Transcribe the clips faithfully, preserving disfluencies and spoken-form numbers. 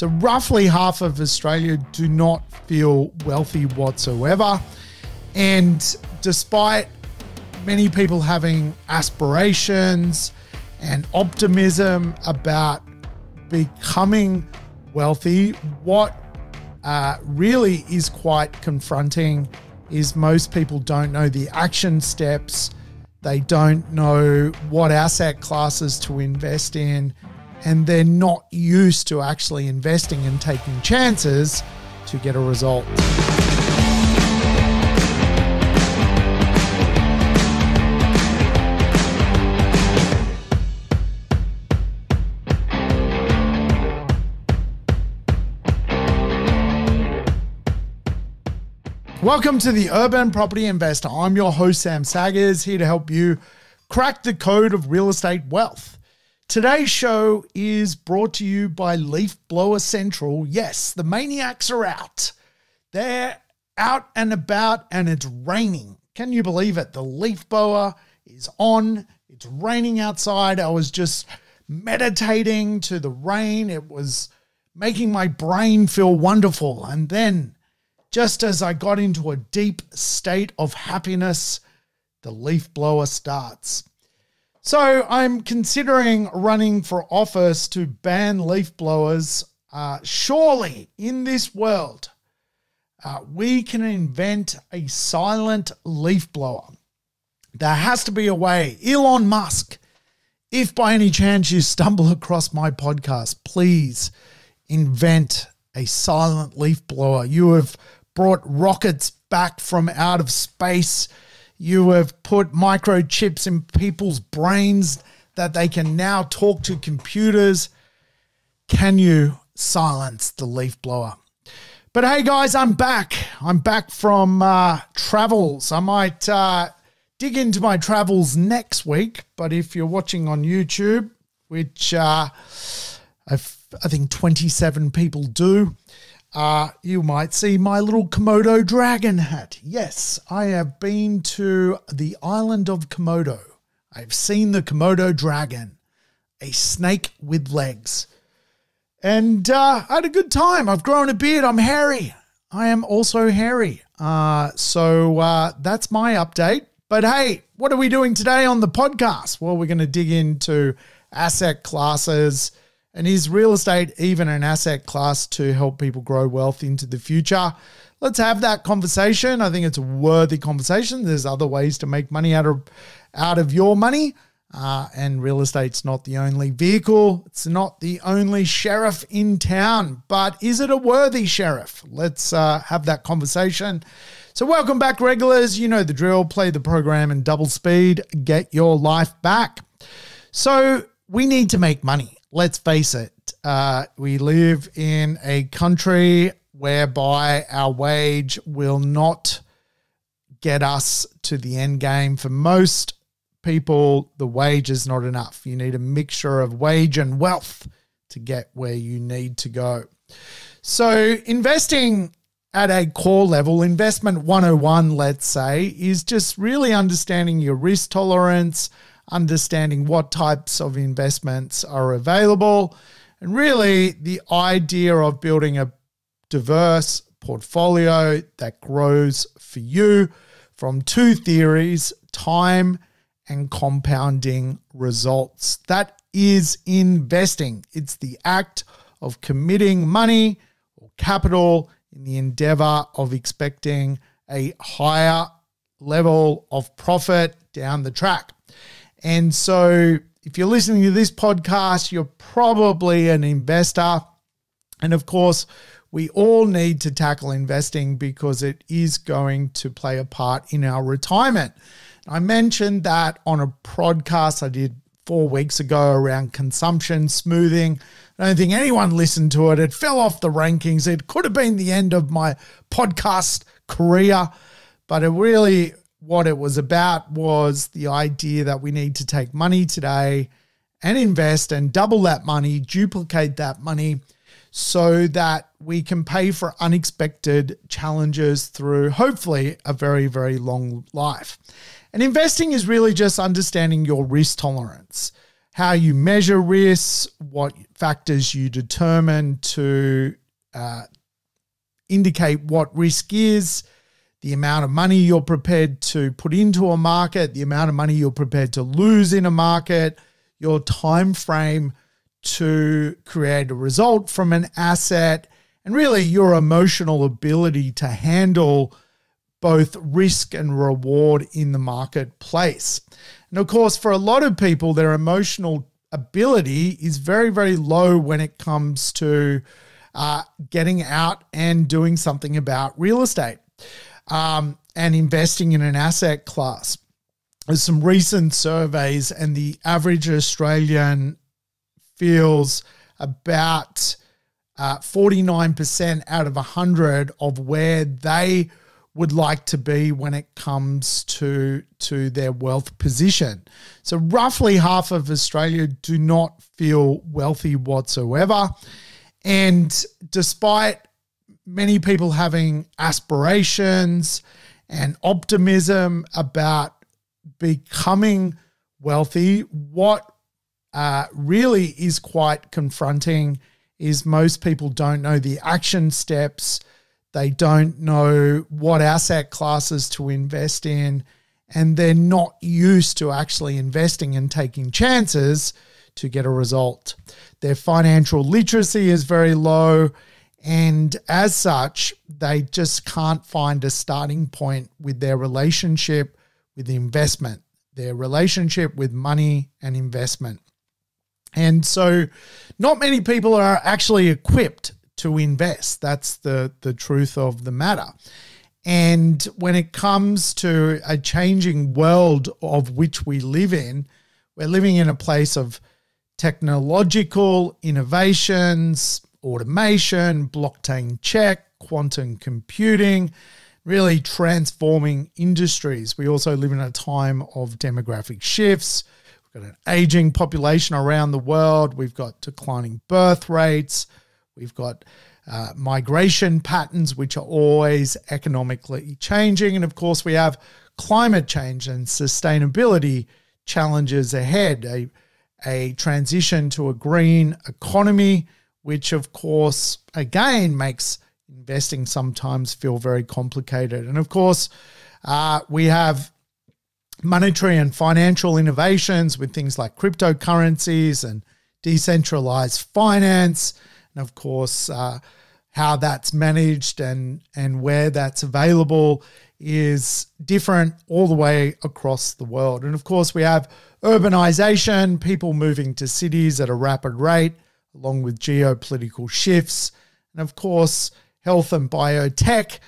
So roughly half of Australia do not feel wealthy whatsoever. And despite many people having aspirations and optimism about becoming wealthy, what uh, really is quite confronting is most people don't know the action steps. They don't know what asset classes to invest in, and they're not used to actually investing and taking chances to get a result. Welcome to the Urban Property Investor. I'm your host, Sam Saggers, here to help you crack the code of real estate wealth. Today's show is brought to you by Leaf Blower Central. Yes, the maniacs are out. They're out and about, and it's raining. Can you believe it? The leaf blower is on. It's raining outside. I was just meditating to the rain. It was making my brain feel wonderful. And then, just as I got into a deep state of happiness, the leaf blower starts. So I'm considering running for office to ban leaf blowers. Uh, surely in this world, uh, we can invent a silent leaf blower. There has to be a way. Elon Musk, if by any chance you stumble across my podcast, please invent a silent leaf blower. You have brought rockets back from out of space. You have put microchips in people's brains that they can now talk to computers. Can you silence the leaf blower? But hey guys, I'm back. I'm back from uh, travels. I might uh, dig into my travels next week, but if you're watching on YouTube, which uh, I've, I think twenty-seven people do, Uh, you might see my little Komodo dragon hat. Yes, I have been to the island of Komodo. I've seen the Komodo dragon, a snake with legs. And uh, I had a good time. I've grown a beard. I'm hairy. I am also hairy. Uh, so uh, that's my update. But hey, what are we doing today on the podcast? Well, we're going to dig into asset classes. And is real estate even an asset class to help people grow wealth into the future? Let's have that conversation. I think it's a worthy conversation. There's other ways to make money out of, out of your money. Uh, and real estate's not the only vehicle. It's not the only sheriff in town. But is it a worthy sheriff? Let's uh, have that conversation. So welcome back, regulars. You know the drill. Play the program in double speed. Get your life back. So we need to make money. Let's face it, uh, we live in a country whereby our wage will not get us to the end game. For most people, the wage is not enough. You need a mixture of wage and wealth to get where you need to go. So investing at a core level, investment one oh one, let's say, is just really understanding your risk tolerance, understanding what types of investments are available, and really the idea of building a diverse portfolio that grows for you from two theories, time and compounding results. That is investing. It's the act of committing money or capital in the endeavor of expecting a higher level of profit down the track. And so if you're listening to this podcast, you're probably an investor. And of course, we all need to tackle investing because it is going to play a part in our retirement. I mentioned that on a podcast I did four weeks ago around consumption smoothing. I don't think anyone listened to it. It fell off the rankings. It could have been the end of my podcast career, but it really... what it was about was the idea that we need to take money today and invest and double that money, duplicate that money so that we can pay for unexpected challenges through hopefully a very, very long life. And investing is really just understanding your risk tolerance. how you measure risks, what factors you determine to uh, indicate what risk is, the amount of money you're prepared to put into a market, the amount of money you're prepared to lose in a market, your time frame to create a result from an asset, and really your emotional ability to handle both risk and reward in the marketplace. And of course, for a lot of people, their emotional ability is very, very low when it comes to uh, getting out and doing something about real estate um, and investing in an asset class. There's some recent surveys, and the average Australian feels about uh, forty-nine percent out of one hundred of where they would like to be when it comes to, to their wealth position. So roughly half of Australia do not feel wealthy whatsoever. And despite many people having aspirations and optimism about becoming wealthy, what uh, really is quite confronting is most people don't know the action steps. They don't know what asset classes to invest in, and they're not used to actually investing and taking chances to get a result. Their financial literacy is very low, and as such, they just can't find a starting point with their relationship with investment, their relationship with money and investment. And so not many people are actually equipped to invest. That's the, the truth of the matter. And when it comes to a changing world of which we live in, we're living in a place of technological innovations, automation, blockchain tech, quantum computing, really transforming industries. We also live in a time of demographic shifts. We've got an aging population around the world. We've got declining birth rates. We've got uh, migration patterns, which are always economically changing. And of course, we have climate change and sustainability challenges ahead, a, a transition to a green economy, which of course, again, makes investing sometimes feel very complicated. And of course, uh, we have monetary and financial innovations with things like cryptocurrencies and decentralized finance, and of course, uh, how that's managed and, and where that's available is different all the way across the world. And of course, we have urbanization, people moving to cities at a rapid rate, along with geopolitical shifts. And of course, health and biotech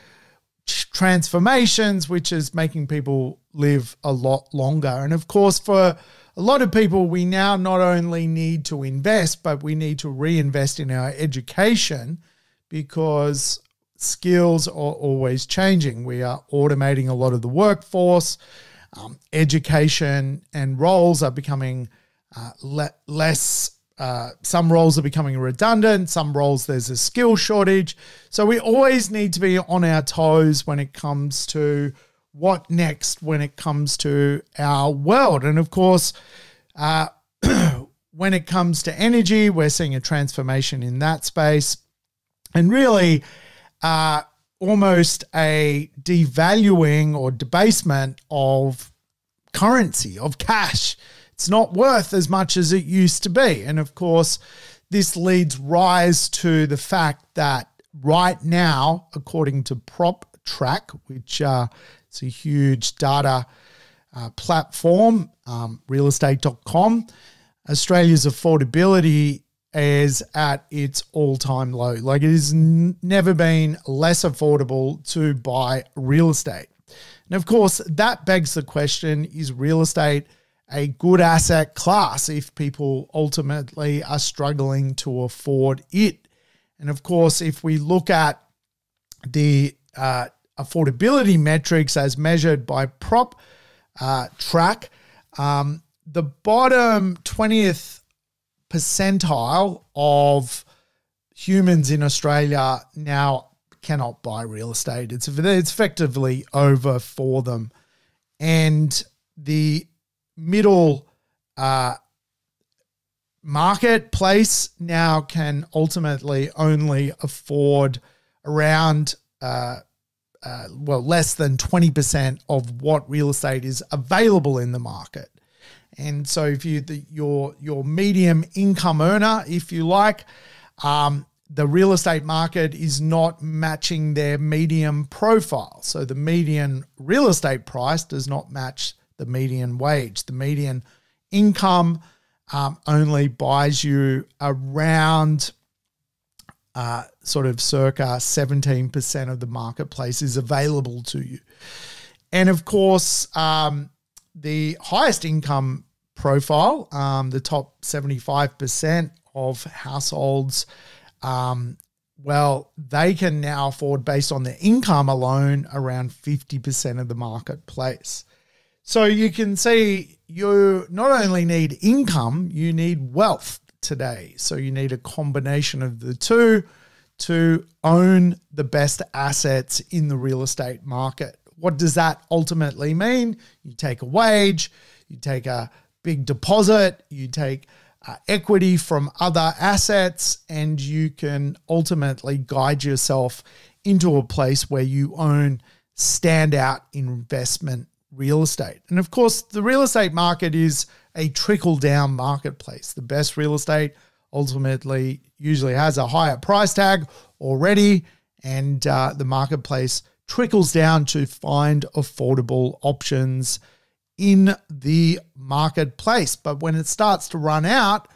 transformations, which is making people live a lot longer. And of course, for a lot of people, we now not only need to invest, but we need to reinvest in our education because skills are always changing. We are automating a lot of the workforce. Um, education and roles are becoming uh, le less, uh, some roles are becoming redundant, some roles there's a skill shortage. So we always need to be on our toes when it comes to what next when it comes to our world. And of course, uh, when it comes to energy, we're seeing a transformation in that space and really uh, almost a devaluing or debasement of currency, of cash. It's not worth as much as it used to be. And of course, this leads rise to the fact that right now, according to PropTrack, which uh, it's a huge data uh, platform, um, real estate dot com. Australia's affordability is at its all-time low. Like it has never been less affordable to buy real estate. And of course, that begs the question, is real estate a good asset class if people ultimately are struggling to afford it? And of course, if we look at the uh, affordability metrics as measured by prop uh, track, um, the bottom twentieth percentile of humans in Australia now cannot buy real estate. It's, it's effectively over for them. And the middle uh, marketplace now can ultimately only afford around, uh, uh, well, less than twenty percent of what real estate is available in the market. And so if you, the, your, your medium income earner, if you like, um, the real estate market is not matching their median profile. So the median real estate price does not match the median wage. The median income um, only buys you around uh, sort of circa seventeen percent of the marketplace is available to you. And of course, um, the highest income profile, um, the top seventy-five percent of households, um, well, they can now afford, based on their income alone, around fifty percent of the marketplace. So you can see you not only need income, you need wealth today. So you need a combination of the two to own the best assets in the real estate market. What does that ultimately mean? You take a wage, you take a big deposit, you take uh, equity from other assets, and you can ultimately guide yourself into a place where you own standout investment real estate. And of course, the real estate market is a trickle-down marketplace. The best real estate ultimately usually has a higher price tag already, and uh, the marketplace trickles down to find affordable options in the marketplace. But when it starts to run out,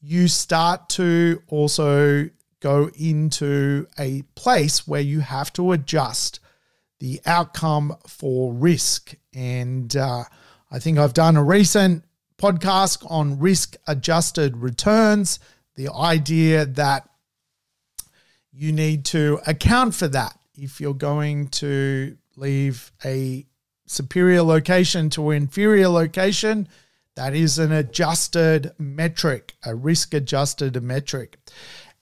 you start to also go into a place where you have to adjust the outcome for risk. And uh, I think I've done a recent podcast on risk-adjusted returns, the idea that you need to account for that. If you're going to leave a superior location to inferior location, that is an adjusted metric, a risk-adjusted metric.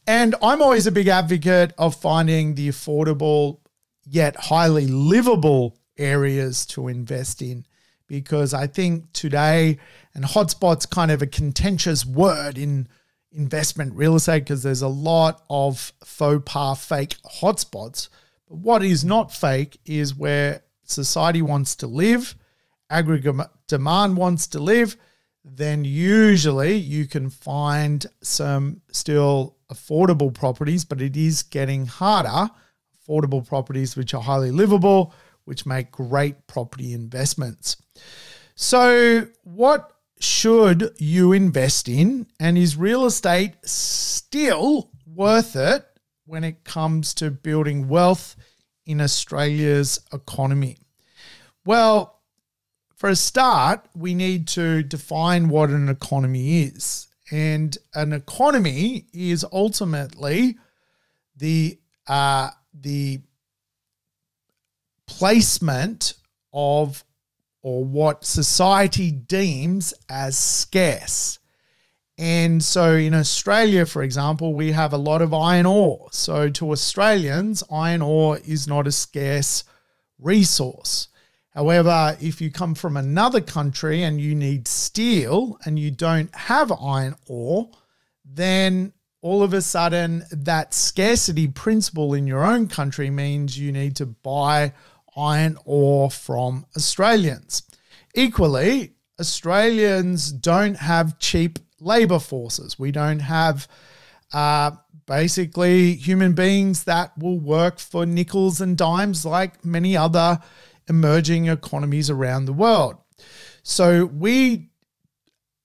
And I'm always a big advocate of finding the affordable yet highly livable areas to invest in, because I think today, and hotspot's kind of a contentious word in investment real estate because there's a lot of faux pas, fake hotspots. What is not fake is where society wants to live, aggregate demand wants to live, then usually you can find some still affordable properties, but it is getting harder. Affordable properties which are highly livable, which make great property investments. So what should you invest in? And is real estate still worth it when it comes to building wealth in Australia's economy? Well, for a start, we need to define what an economy is. And an economy is ultimately the, uh, the placement of, or what society deems as, scarce. And so in Australia, for example, we have a lot of iron ore. So to Australians, iron ore is not a scarce resource. However, if you come from another country and you need steel and you don't have iron ore, then all of a sudden that scarcity principle in your own country means you need to buy iron ore from Australians. Equally, Australians don't have cheap labor forces. We don't have uh, basically human beings that will work for nickels and dimes like many other emerging economies around the world. So we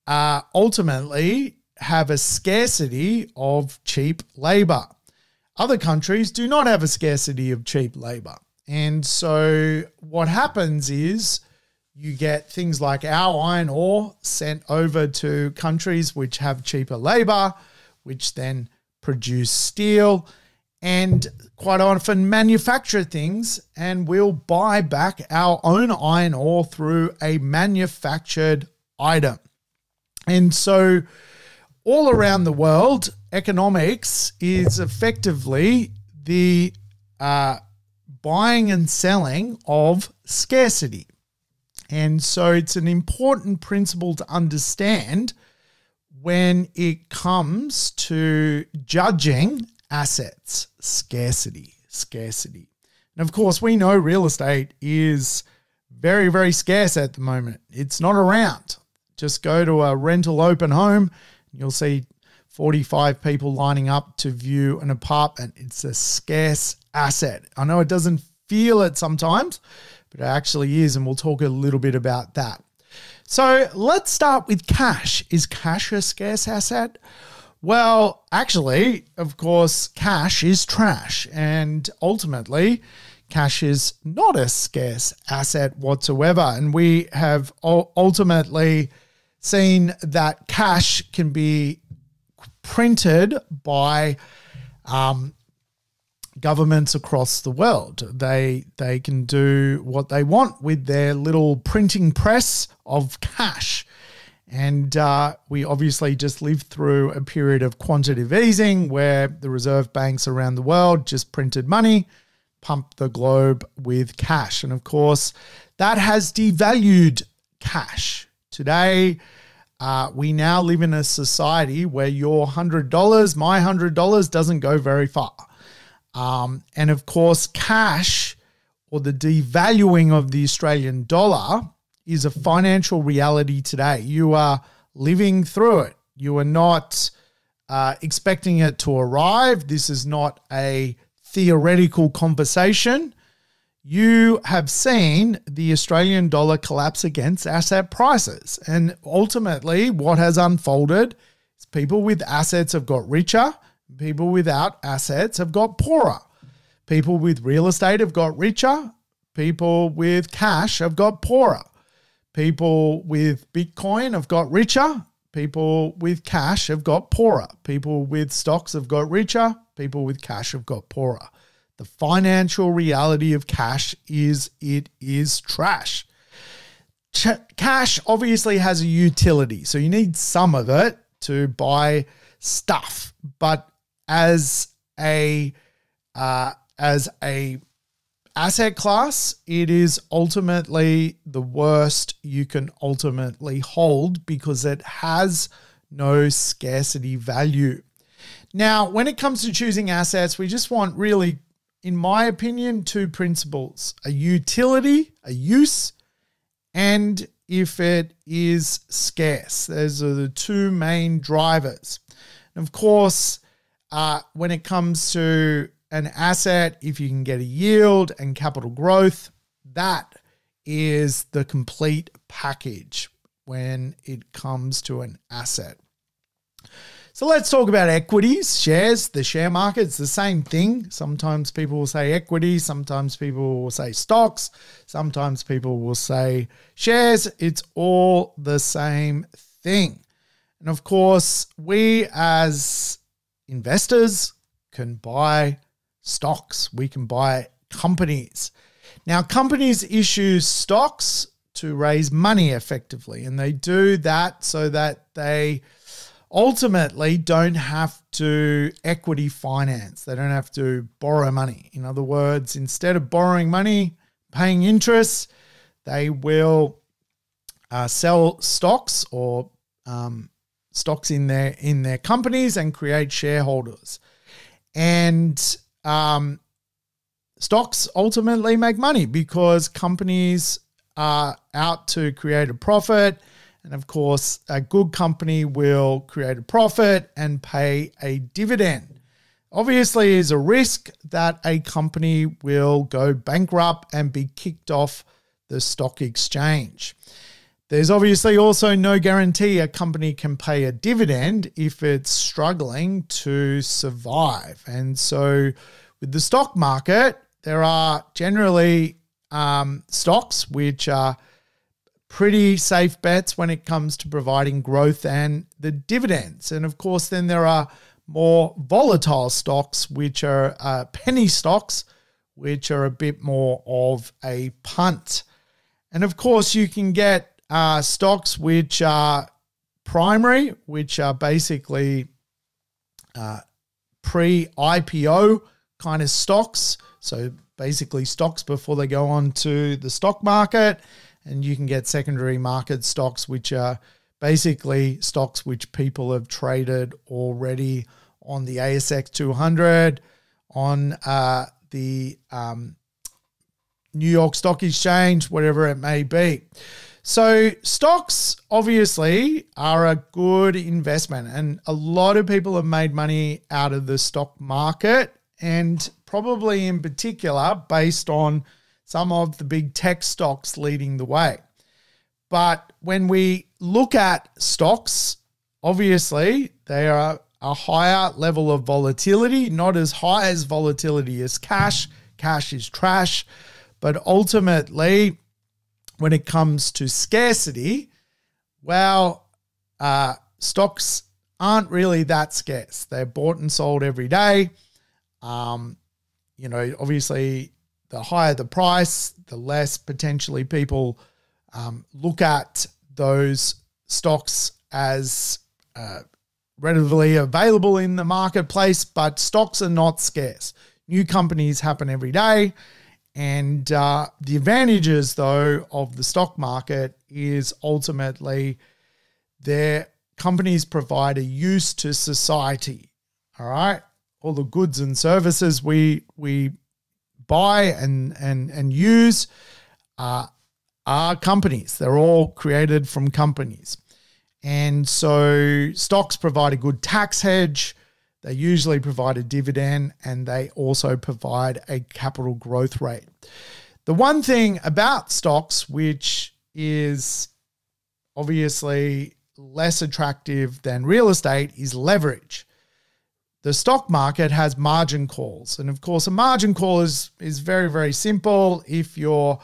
uh, ultimately have a scarcity of cheap labor. Other countries do not have a scarcity of cheap labor. And so what happens is you get things like our iron ore sent over to countries which have cheaper labor, which then produce steel and quite often manufacture things, and we'll buy back our own iron ore through a manufactured item. And so all around the world, economics is effectively the uh, buying and selling of scarcity. And so it's an important principle to understand when it comes to judging assets, scarcity, scarcity. And of course, we know real estate is very, very scarce at the moment. It's not around. Just go to a rental open home, and you'll see forty-five people lining up to view an apartment. It's a scarce asset. I know it doesn't feel it sometimes, but it actually is, and we'll talk a little bit about that. So let's start with cash. Is cash a scarce asset? Well, actually, of course, cash is trash, and ultimately, cash is not a scarce asset whatsoever. And we have ultimately seen that cash can be printed by um, governments across the world. They, they can do what they want with their little printing press of cash. And uh, we obviously just lived through a period of quantitative easing where the reserve banks around the world just printed money, pumped the globe with cash. And of course, that has devalued cash. Today, uh, we now live in a society where your one hundred dollars, my one hundred dollars doesn't go very far. Um, and of course, cash, or the devaluing of the Australian dollar, is a financial reality today. You are living through it. You are not uh, expecting it to arrive. This is not a theoretical conversation. You have seen the Australian dollar collapse against asset prices. And ultimately, what has unfolded is people with assets have got richer. People without assets have got poorer. People with real estate have got richer. People with cash have got poorer. People with Bitcoin have got richer. People with cash have got poorer. People with stocks have got richer. People with cash have got poorer. The financial reality of cash is it is trash. Ch- cash obviously has a utility, so you need some of it to buy stuff. But as a uh, as a asset class, it is ultimately the worst you can ultimately hold because it has no scarcity value. Now, when it comes to choosing assets, we just want really, in my opinion, two principles: a utility, a use, and if it is scarce. Those are the two main drivers. And of course, uh, when it comes to an asset, if you can get a yield and capital growth, that is the complete package when it comes to an asset. So let's talk about equities, shares, the share market. It's the same thing. Sometimes people will say equity. Sometimes people will say stocks. Sometimes people will say shares. It's all the same thing. And of course, we as investors can buy stocks. We can buy companies. Now, companies issue stocks to raise money effectively, and they do that so that they ultimately don't have to equity finance. They don't have to borrow money. In other words, instead of borrowing money, paying interest, they will uh, sell stocks or um, stocks in their in their companies and create shareholders. And Um, stocks ultimately make money because companies are out to create a profit. And of course, a good company will create a profit and pay a dividend. Obviously, there's a risk that a company will go bankrupt and be kicked off the stock exchange. There's obviously also no guarantee a company can pay a dividend if it's struggling to survive. And so with the stock market, there are generally um, stocks which are pretty safe bets when it comes to providing growth and the dividends. And of course, then there are more volatile stocks, which are uh, penny stocks, which are a bit more of a punt. And of course, you can get Uh, stocks which are primary, which are basically uh, pre-I P O kind of stocks. So basically stocks before they go on to the stock market. And you can get secondary market stocks, which are basically stocks which people have traded already on the A S X two hundred, on uh, the um, New York Stock Exchange, whatever it may be. So stocks obviously are a good investment, and a lot of people have made money out of the stock market, and probably in particular based on some of the big tech stocks leading the way. But when we look at stocks, obviously they are a higher level of volatility, not as high as volatility as cash. Cash is trash. But ultimately, when it comes to scarcity, well, uh, stocks aren't really that scarce. They're bought and sold every day. Um, you know, obviously, the higher the price, the less potentially people um, look at those stocks as uh, readily available in the marketplace. But stocks are not scarce. New companies happen every day. And uh, the advantages, though, of the stock market is ultimately their companies provide a use to society, all right? All the goods and services we we buy and, and, and use uh, are companies. They're all created from companies. And so stocks provide a good tax hedge. They usually provide a dividend, and they also provide a capital growth rate. The one thing about stocks, which is obviously less attractive than real estate, is leverage. The stock market has margin calls. And of course, a margin call is, is very, very simple. If your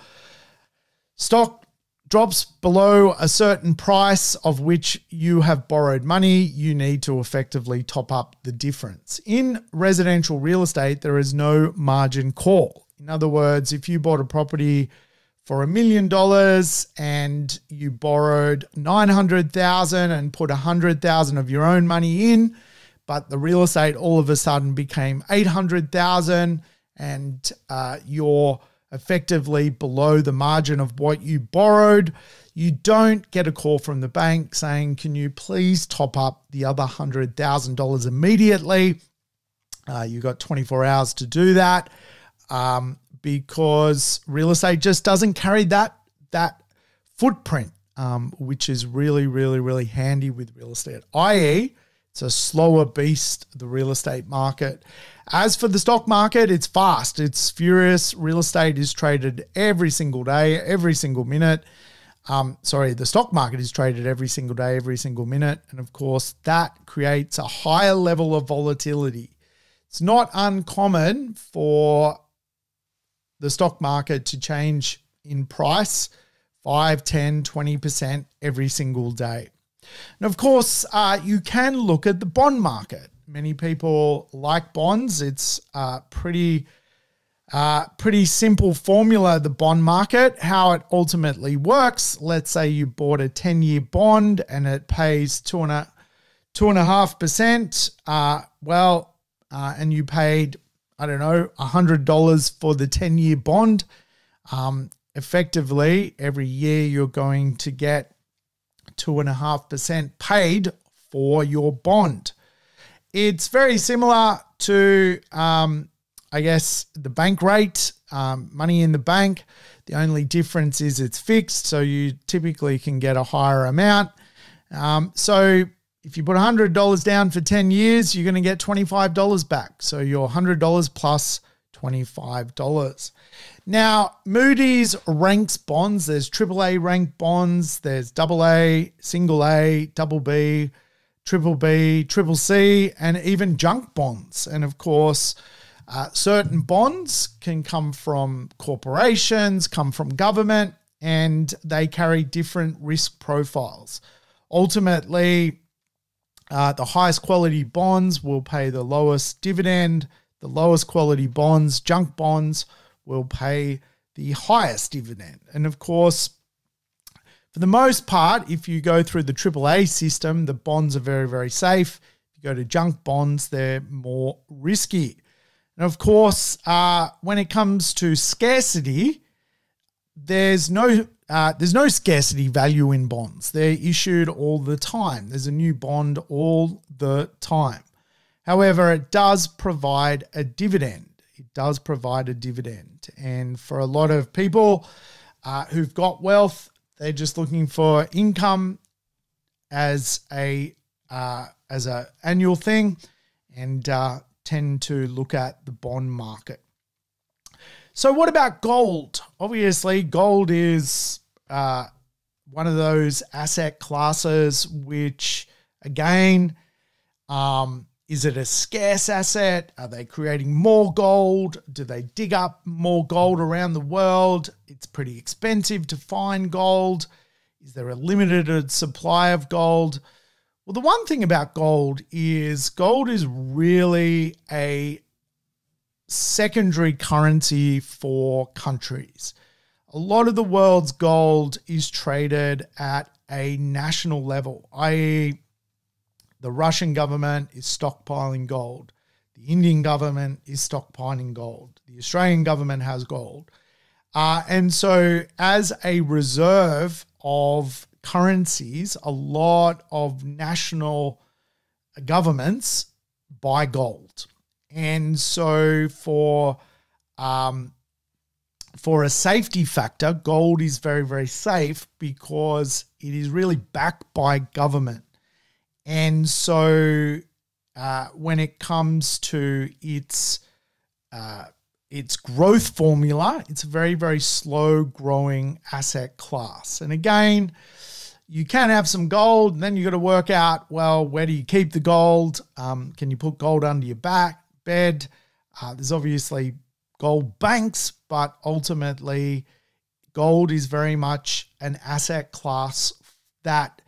stock drops below a certain price of which you have borrowed money, you need to effectively top up the difference. In residential real estate, there is no margin call. In other words, if you bought a property for a million dollars and you borrowed nine hundred thousand dollars and put one hundred thousand dollars of your own money in, but the real estate all of a sudden became eight hundred thousand dollars and uh, your effectively below the margin of what you borrowed, you don't get a call from the bank saying, can you please top up the other one hundred thousand dollars immediately? Uh, you've got twenty-four hours to do that um, because real estate just doesn't carry that, that footprint, um, which is really, really, really handy with real estate, that is, it's a slower beast, the real estate market. As for the stock market, it's fast. It's furious. Real estate is traded every single day, every single minute. Um, sorry, the stock market is traded every single day, every single minute. And of course, that creates a higher level of volatility. It's not uncommon for the stock market to change in price five, ten, twenty percent every single day. And of course, uh, you can look at the bond market. Many people like bonds. It's a pretty, uh, pretty simple formula, the bond market, how it ultimately works. Let's say you bought a ten-year bond and it pays two and a, two and a half percent. Uh, well, uh, and you paid, I don't know, one hundred dollars for the ten-year bond. Um, effectively, every year you're going to get two and a half percent paid for your bond. It's very similar to, um, I guess, the bank rate, um, money in the bank. The only difference is it's fixed, so you typically can get a higher amount. Um, so if you put one hundred dollars down for ten years, you're going to get twenty-five dollars back. So your one hundred dollars plus twenty-five dollars. Now, Moody's ranks bonds. There's triple A ranked bonds. There's double A, single A, double B, triple B, triple C, and even junk bonds. And of course, uh, certain bonds can come from corporations, come from government, and they carry different risk profiles. Ultimately, uh, the highest quality bonds will pay the lowest dividend. The lowest quality bonds, junk bonds, will pay the highest dividend. And of course, for the most part, if you go through the triple A system, the bonds are very, very safe. If you go to junk bonds, they're more risky. And of course, uh, when it comes to scarcity, there's no Uh, there's no scarcity value in bonds. They're issued all the time. There's a new bond all the time. However, it does provide a dividend. It does provide a dividend. And for a lot of people uh, who've got wealth, they're just looking for income as a uh, as a annual thing, and uh, tend to look at the bond market. So what about gold? Obviously, gold is uh, one of those asset classes which, again, um, is it a scarce asset? Are they creating more gold? Do they dig up more gold around the world? It's pretty expensive to find gold. Is there a limited supply of gold? Well, the one thing about gold is gold is really a secondary currency for countries. A lot of the world's gold is traded at a national level, that is the Russian government is stockpiling gold. The Indian government is stockpiling gold. The Australian government has gold. Uh, and so as a reserve of currencies, a lot of national governments buy gold. And so for, um, for a safety factor, gold is very, very safe because it is really backed by government. And so uh, when it comes to its, uh, its growth formula, it's a very, very slow growing asset class. And again, you can have some gold, and then you've got to work out, well, where do you keep the gold? Um, can you put gold under your back, bed? Uh, there's obviously gold banks, but ultimately gold is very much an asset class that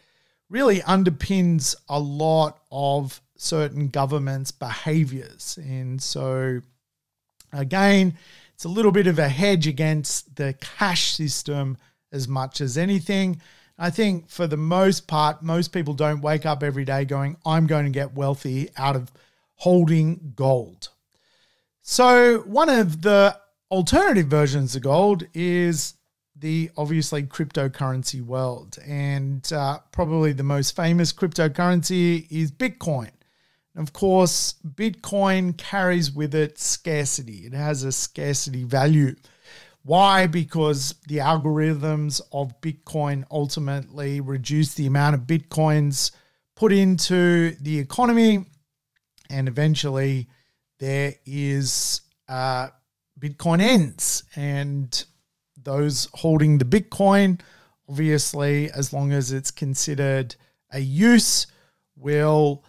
really underpins a lot of certain governments' behaviors. And so, again, it's a little bit of a hedge against the cash system as much as anything. I think for the most part, most people don't wake up every day going, I'm going to get wealthy out of holding gold. So one of the alternative versions of gold is the obviously cryptocurrency world, and uh, probably the most famous cryptocurrency is Bitcoin. And of course, Bitcoin carries with it scarcity. It has a scarcity value. Why? Because the algorithms of Bitcoin ultimately reduce the amount of Bitcoins put into the economy, and eventually there is uh, Bitcoin ends, and those holding the Bitcoin, obviously, as long as it's considered a use, will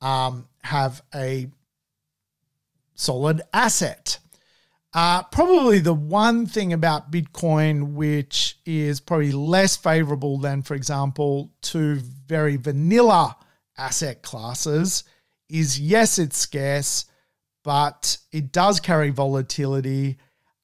um, have a solid asset. Uh, probably the one thing about Bitcoin which is probably less favorable than, for example, to very vanilla asset classes is, yes, it's scarce, but it does carry volatility.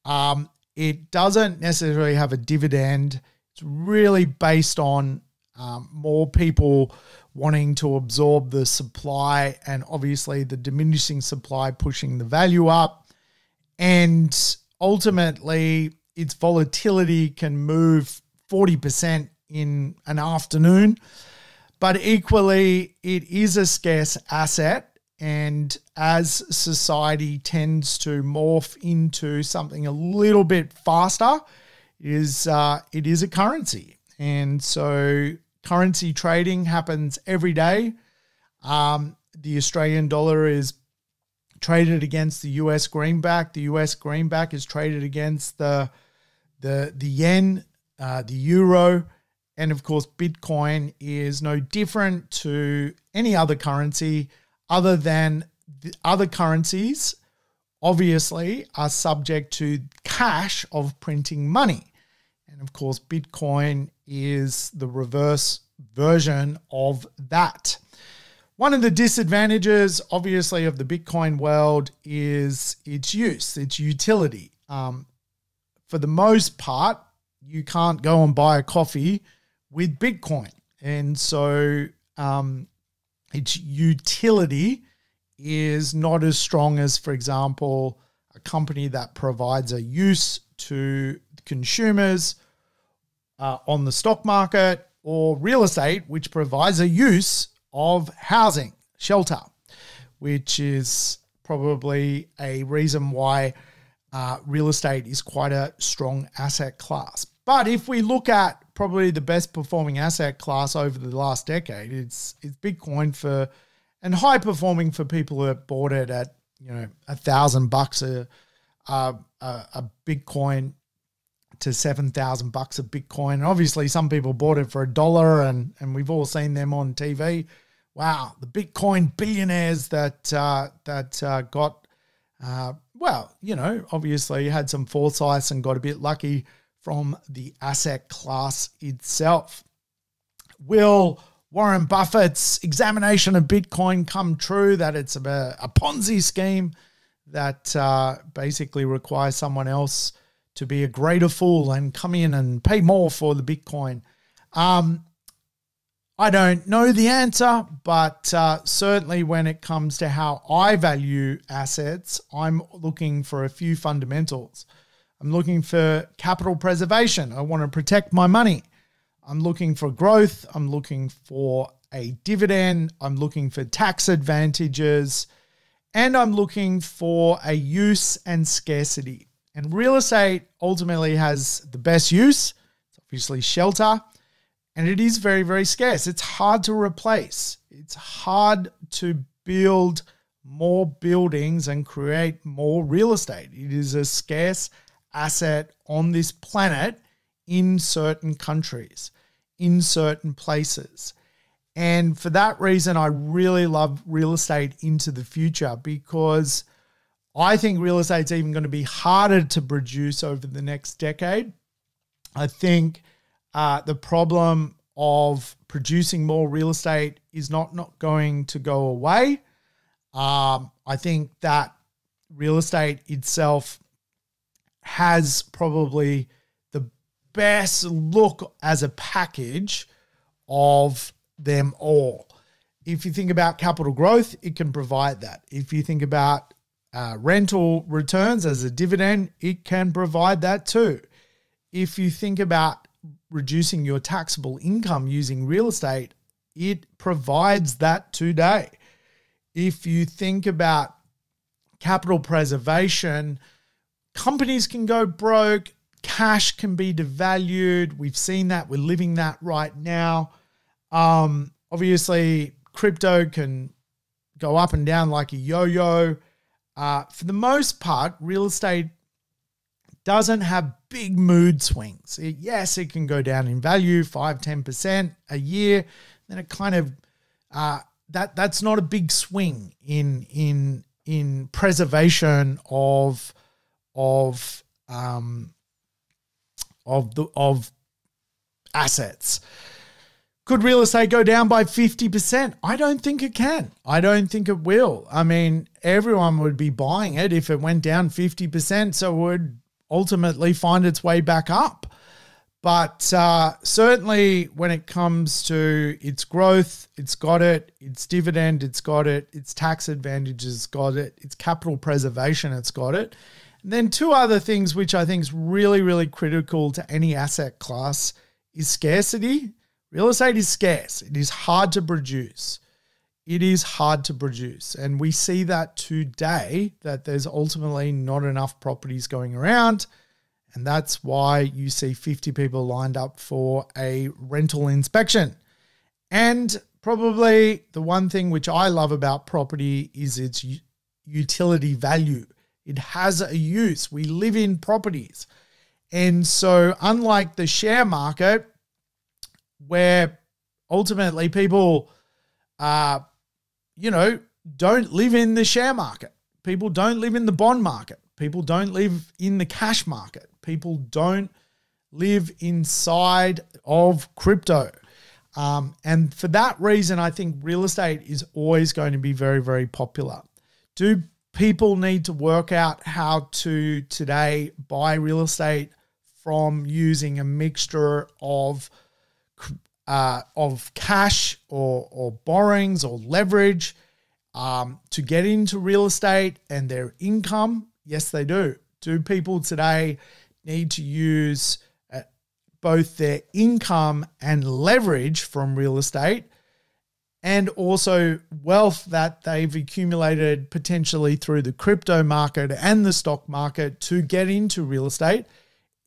Um, It doesn't necessarily have a dividend. It's really based on um, more people wanting to absorb the supply, and obviously the diminishing supply pushing the value up. And ultimately, its volatility can move forty percent in an afternoon. But equally, it is a scarce asset. And as society tends to morph into something a little bit faster, is uh, it is a currency. And so currency trading happens every day. Um, the Australian dollar is traded against the U S greenback. The U S greenback is traded against the, the, the yen, uh, the euro. And of course, Bitcoin is no different to any other currency. Other than the other currencies, obviously, are subject to cash of printing money. And of course, Bitcoin is the reverse version of that. One of the disadvantages, obviously, of the Bitcoin world is its use, its utility. Um, for the most part, you can't go and buy a coffee with Bitcoin. And so, um, its utility is not as strong as, for example, a company that provides a use to consumers uh, on the stock market or real estate, which provides a use of housing, shelter, which is probably a reason why uh, real estate is quite a strong asset class. But if we look at probably the best performing asset class over the last decade, it's it's Bitcoin for, and high performing for people who have bought it at, you know, a thousand bucks a a Bitcoin to seven thousand bucks a Bitcoin. And obviously, some people bought it for a dollar, and and we've all seen them on T V. Wow, the Bitcoin billionaires that uh, that uh, got uh, well, you know, obviously had some foresights and got a bit lucky from the asset class itself. Will Warren Buffett's examination of Bitcoin come true, that it's a, a Ponzi scheme that uh, basically requires someone else to be a greater fool and come in and pay more for the Bitcoin? Um, I don't know the answer, but uh, certainly when it comes to how I value assets, I'm looking for a few fundamentals. I'm looking for capital preservation. I want to protect my money. I'm looking for growth. I'm looking for a dividend. I'm looking for tax advantages. And I'm looking for a use and scarcity. And real estate ultimately has the best use. It's obviously shelter. And it is very, very scarce. It's hard to replace. It's hard to build more buildings and create more real estate. It is a scarce asset on this planet in certain countries, in certain places. And for that reason, I really love real estate into the future, because I think real estate's even going to be harder to produce over the next decade. I think uh, the problem of producing more real estate is not, not going to go away. Um, I think that real estate itself has probably the best look as a package of them all. If you think about capital growth, it can provide that. If you think about uh, rental returns as a dividend, it can provide that too. If you think about reducing your taxable income using real estate, it provides that today. If you think about capital preservation, companies can go broke, cash can be devalued. We've seen that, we're living that right now. Um, obviously, crypto can go up and down like a yo-yo. Uh, for the most part, real estate doesn't have big mood swings. It, yes, it can go down in value, five, ten percent a year. Then it kind of, uh, that that's not a big swing in, in, in preservation of of um of the of assets. Could real estate go down by fifty percent? I don't think it can. I don't think it will. I mean, everyone would be buying it if it went down fifty percent, so it would ultimately find its way back up. But uh, certainly when it comes to its growth, it's got it, its dividend, it's got it, its tax advantages, got it, its capital preservation, it's got it. Then two other things which I think is really, really critical to any asset class is scarcity. Real estate is scarce. It is hard to produce. It is hard to produce. And we see that today, that there's ultimately not enough properties going around. And that's why you see fifty people lined up for a rental inspection. And probably the one thing which I love about property is its utility value. It has a use. We live in properties. And so unlike the share market, where ultimately people, uh, you know, don't live in the share market. People don't live in the bond market. People don't live in the cash market. People don't live inside of crypto. Um, and for that reason, I think real estate is always going to be very, very popular. Do people need to work out how to today buy real estate from using a mixture of uh, of cash or, or borrowings or leverage um, to get into real estate and their income? Yes, they do. Do people today need to use uh, both their income and leverage from real estate and also wealth that they've accumulated potentially through the crypto market and the stock market to get into real estate,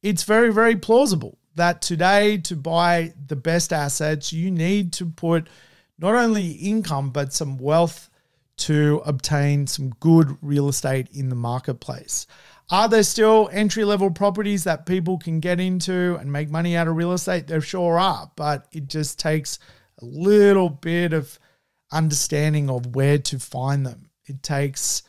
it's very, very plausible that today to buy the best assets, you need to put not only income, but some wealth to obtain some good real estate in the marketplace. Are there still entry-level properties that people can get into and make money out of real estate? There sure are, but it just takes a little bit of understanding of where to find them. It takes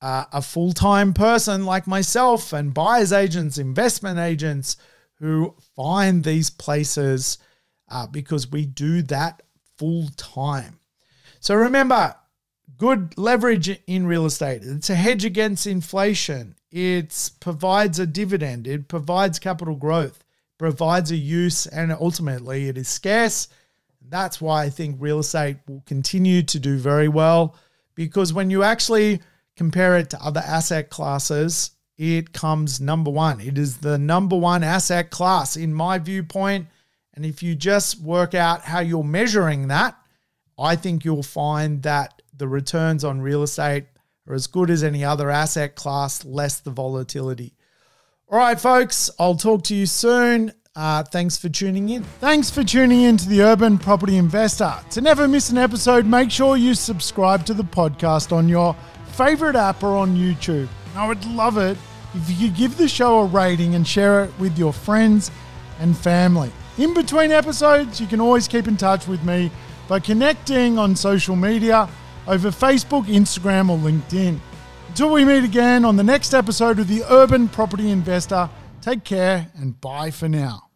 uh, a full-time person like myself and buyer's agents, investment agents who find these places uh, because we do that full-time. So remember, good leverage in real estate. It's a hedge against inflation. It provides a dividend. It provides capital growth, provides a use, and ultimately it is scarce. That's why I think real estate will continue to do very well, because when you actually compare it to other asset classes, it comes number one. It is the number one asset class in my viewpoint. And if you just work out how you're measuring that, I think you'll find that the returns on real estate are as good as any other asset class, less the volatility. All right, folks, I'll talk to you soon. Uh, thanks for tuning in. Thanks for tuning in to the Urban Property Investor. To never miss an episode, make sure you subscribe to the podcast on your favorite app or on YouTube. I would love it if you could give the show a rating and share it with your friends and family. In between episodes, you can always keep in touch with me by connecting on social media over Facebook, Instagram, or LinkedIn. Until we meet again on the next episode of the Urban Property Investor, take care and bye for now.